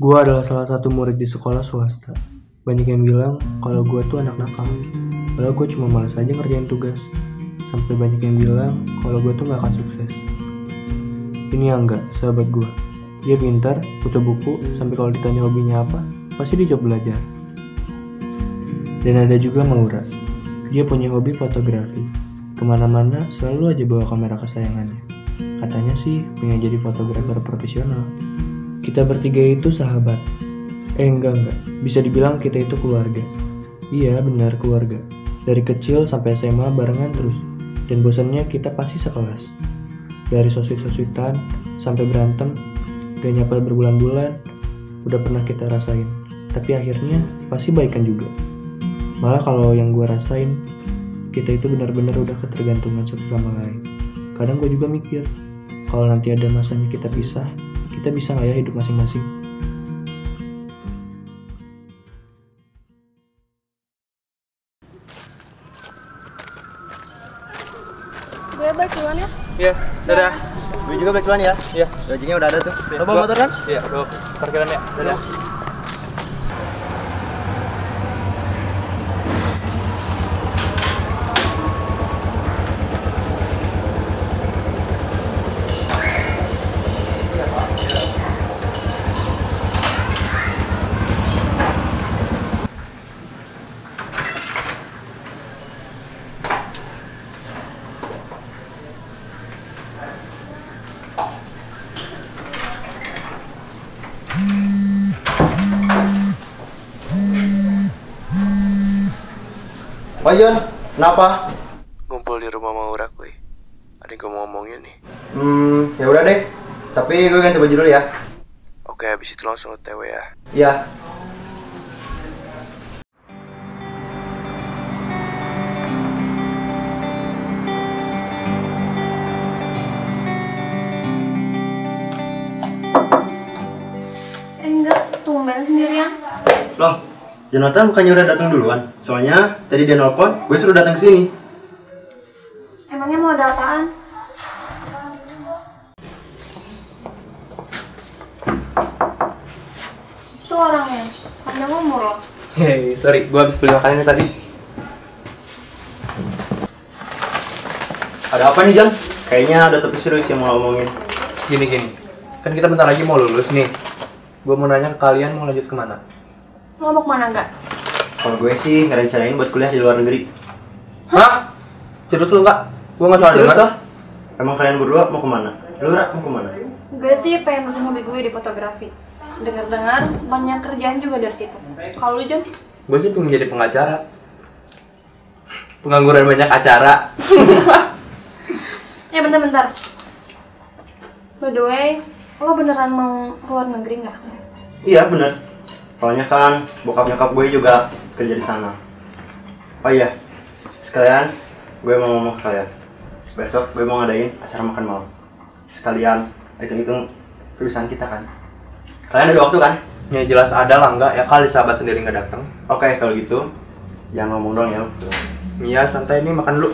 Gue adalah salah satu murid di sekolah swasta. Banyak yang bilang kalau gue tuh anak nakal, padahal gue cuma malas aja ngerjain tugas. Sampai banyak yang bilang kalau gue tuh gak akan sukses. Ini Angga, sahabat gue. Dia pintar, buta buku, sampai kalau ditanya hobinya apa, pasti dijawab belajar. Dan ada juga Maura. Dia punya hobi fotografi. Kemana-mana selalu aja bawa kamera kesayangannya. Katanya sih pengen jadi fotografer profesional. Kita bertiga itu sahabat. Enggak. Bisa dibilang kita itu keluarga. Iya, benar keluarga. Dari kecil sampai SMA barengan terus. Dan bosannya kita pasti sekelas. Dari sosit-sositan sampai berantem, gak nyapa berbulan-bulan, udah pernah kita rasain. Tapi akhirnya pasti baikan juga. Malah kalau yang gue rasain, kita itu benar-benar udah ketergantungan satu sama lain. Kadang gue juga mikir, kalau nanti ada masanya kita pisah, kita bisa nggak ya hidup masing-masing? Gue balik duluan ya? Iya, dadah. Gue juga balik duluan ya? Iya, gajinya udah ada tuh. Lo bawa motor kan? Iya, bawa parkiran ya. Dadah. Wah Jon, kenapa? Ngumpul di rumah Maura kuy. Ada yang gue mau ngomongin nih. Ya udah deh. Tapi gue ganti baju dulu ya. Oke, habis itu langsung OTW ya. Iya. Enggak, tumben sendirian. Loh, Jonathan bukannya udah datang duluan? Soalnya tadi dia nelpon, gue suruh datang sini. Emangnya mau ada apaan? Itu orangnya, panjang umur loh. Hei, sorry, gue habis beli makanannya tadi. Ada apa nih Jon? Kayaknya ada topik serius yang mau ngomongin. Gini, kan kita bentar lagi mau lulus nih. Gue mau nanya kalian mau lanjut kemana? Lo mau kemana enggak? Kalau gue sih ngerencanain buat kuliah di luar negeri. Hah? Serius lo enggak? Gue gak salah dengar. Emang kalian berdua mau kemana? Lo Ra, mau kemana? Gue sih pengen masukin hobi gue di fotografi. Dengar-dengar banyak kerjaan juga dari situ. Kalau lo Jon? Gue sih pengen jadi pengacara. Pengangguran banyak acara. Ya bentar. By the way, lo beneran mau keluar negeri enggak? Iya bener. Soalnya kan bokap-nyokap gue juga kerja di sana. Oh iya, sekalian gue mau ngomong ke kalian. Besok gue mau ngadain acara makan malam. Sekalian hitung-hitung perusahaan kita kan. Kalian ada waktu kan? Ya jelas ada lah enggak, ya kali sahabat sendiri nggak datang. Oke, kalau gitu jangan ngomong dong ya. Iya santai nih, makan dulu.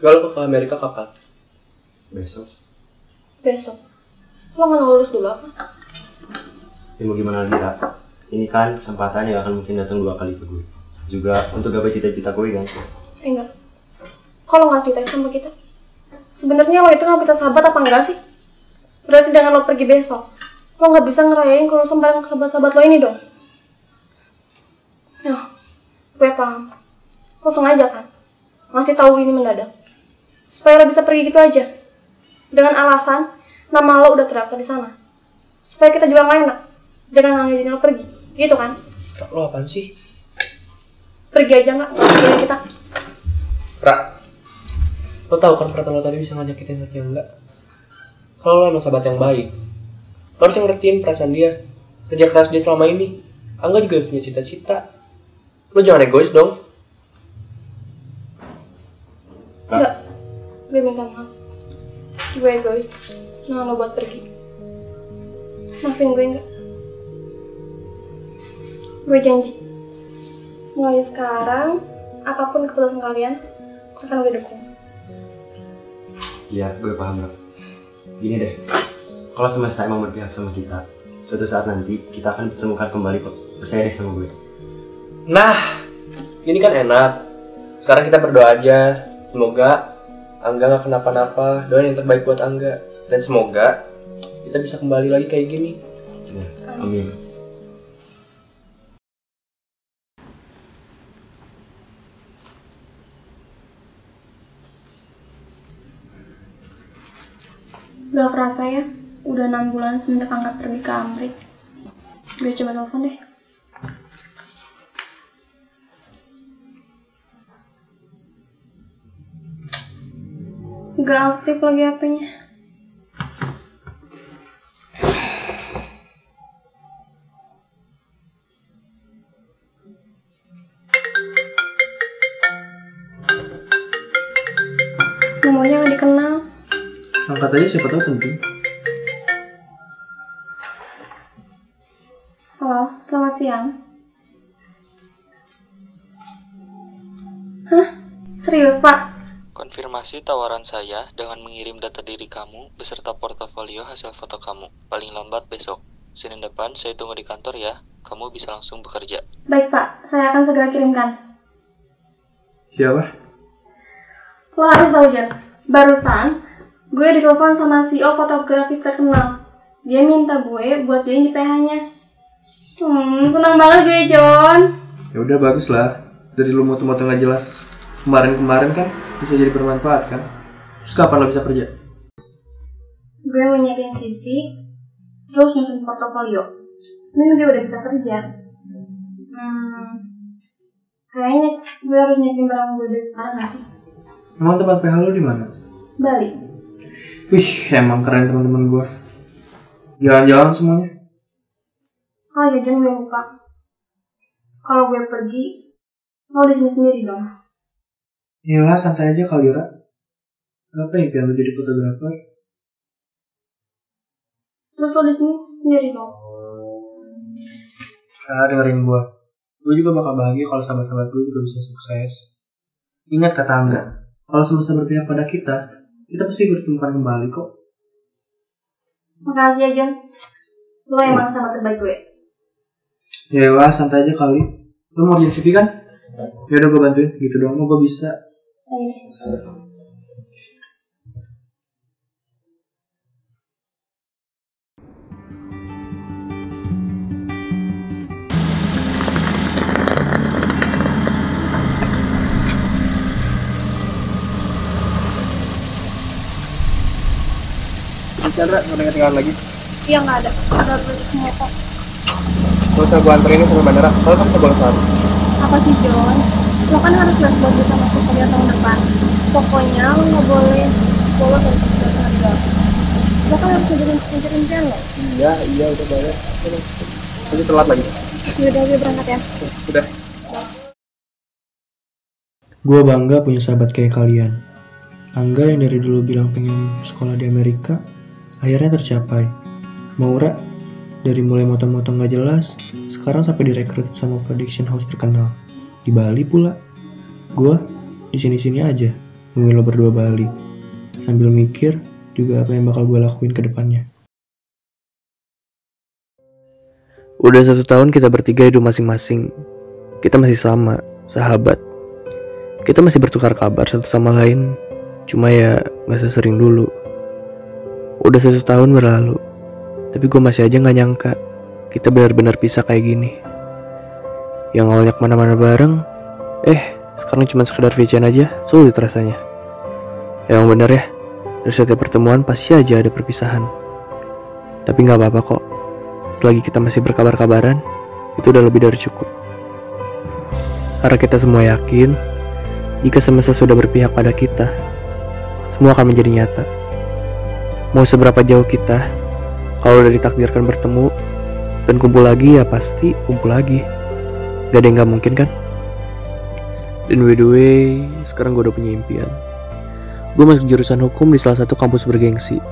Kalau ke Amerika kapan? Besok? Lo nggak lulus dulu apa? Ya mau gimana lagi ya? Ini kan kesempatan yang akan mungkin datang 2 kali ke gue. Juga untuk gapai cita-cita gue kan? Enggak. Kalau nggak ceritain sama kita? Sebenarnya lo itu nggak kita sahabat apa enggak sih? Berarti dengan lo pergi besok, lo nggak bisa ngerayain kalau sembarang sahabat-sahabat lo ini dong? Nah, gue paham. Lo sengaja kan? Ngasih tahu ini mendadak. Supaya lo bisa pergi gitu aja. Dengan alasan, nama lo udah terdaftar di sana. Supaya kita juga gak enak. Dengan gak ngizinin lo pergi. Gitu kan? Lo apaan sih? Pergi aja gak? Ngizinin kita. Ra, lo tau kan perkataan lo tadi bisa ngajak kita yang enggak? Kalau lo emang sahabat yang baik, lo harus ngertiin perasaan dia. Kerja keras dia selama ini. Angga juga punya cita-cita. Lo jangan egois dong. Enggak. Gue minta maaf, gue egois, nggak lo buat pergi. Maafin gue enggak. Gue janji. Mulai sekarang, apapun keputusan kalian, akan gue dukung. Iya, gue paham loh. Gini deh, kalau semesta emang berpihak sama kita, suatu saat nanti kita akan ditemukan kembali kok. Percaya deh sama gue. Nah, ini kan enak. Sekarang kita berdoa aja. Semoga Angga gak kenapa-napa. Doain yang terbaik buat Angga. Dan semoga kita bisa kembali lagi kayak gini. Ya, amin. Gak kerasa ya, udah 6 bulan semenjak Angga pergi ke Amrik. Gue coba telepon deh. Gak aktif lagi HP-nya. Nomornya gak dikenal. Angkat aja, siapa tahu penting. Halo, selamat siang. Hah? Serius, Pak? Konfirmasi tawaran saya dengan mengirim data diri kamu beserta portofolio hasil foto kamu. Paling lambat besok. Senin depan saya tunggu di kantor ya. Kamu bisa langsung bekerja. Baik, Pak. Saya akan segera kirimkan. Siapa? Lo harus tahu, Jan. Barusan gue ditelepon sama CEO fotografi terkenal. Dia minta gue buat join di PH-nya. Senang banget gue, Jon. Ya udah bagus lah. Dari lu motong-motong gak jelas kemarin-kemarin kan bisa jadi bermanfaat kan. Terus kapan lo bisa kerja? Gue mau nyiapin CV, terus nyusun portofolio. Senin gue udah bisa kerja. Kayaknya gue harus nyiapin barang gue dari sekarang gak sih? Emang tempat PH lo di mana? Bali. Wih, emang keren teman-teman gue. Jalan-jalan semuanya. Oh, jajan gue buka. Kalau gue pergi, lo di sini sendiri dong. Yalah, santai aja kali, Ra. Apa impian lo jadi fotografer? Terus lo di sini sendiri dong. Nah, dengerin gue. Gue juga bakal bahagia kalau sahabat-sahabat gue juga bisa sukses. Ingat kata Angga, kalau semesta berpihak pada kita, kita pasti bertemukan kembali kok. Makasih ya, Jon. Lo emang sama terbaik gue. Yalah, santai aja kali. Lo mau urgent CV kan? Yaudah gue bantuin. Gitu doang, lo gue bisa. Chandra, gak ada ketinggalan lagi? Iya, gak ada. Udah beli semua kok. Gak usah gue anterin sampai bandara, kalau kan bisa bolos. Apa sih, Jon? Lo kan harus bahas bagus sama kuliah tahun depan. Pokoknya lo gak boleh bolos dan kuliah tahun depan. Lo kan harus ngajarin Jon lo? Iya, udah banyak. Tapi telat lagi. Yaudah, gue berangkat ya. Udah. Gue bangga punya sahabat kayak kalian. Angga yang dari dulu bilang pengen sekolah di Amerika, akhirnya tercapai. Maura, dari mulai motong-motong gak jelas, sekarang sampai direkrut sama production house terkenal. Di Bali pula. Gua di sini-sini aja, nungguin lo berdua Bali. Sambil mikir juga apa yang bakal gue lakuin ke depannya. Udah 1 tahun kita bertiga hidup masing-masing. Kita masih sama, sahabat. Kita masih bertukar kabar satu sama lain, cuma ya gak sesering dulu. Udah 1 tahun berlalu, tapi gue masih aja gak nyangka kita benar-benar pisah kayak gini. Yang awalnya kemana-mana bareng, sekarang cuma sekedar VCN aja, sulit rasanya. Emang bener ya, dari setiap pertemuan pasti aja ada perpisahan. Tapi gak apa-apa kok, selagi kita masih berkabar-kabaran, itu udah lebih dari cukup. Karena kita semua yakin, jika semesta sudah berpihak pada kita, semua akan menjadi nyata. Mau seberapa jauh kita, kalau udah ditakdirkan bertemu dan kumpul lagi, ya pasti kumpul lagi. Gak ada yang gak mungkin kan? Dan by the way, sekarang gue udah punya impian. Gue masuk jurusan hukum di salah satu kampus bergengsi.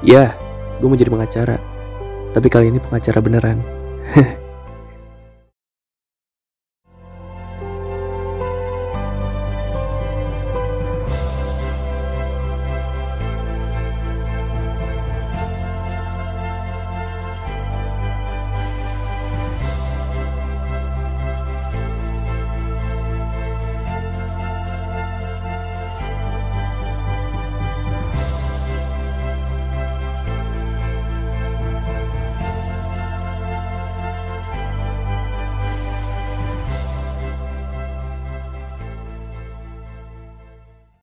Ya, gue mau jadi pengacara. Tapi kali ini pengacara beneran.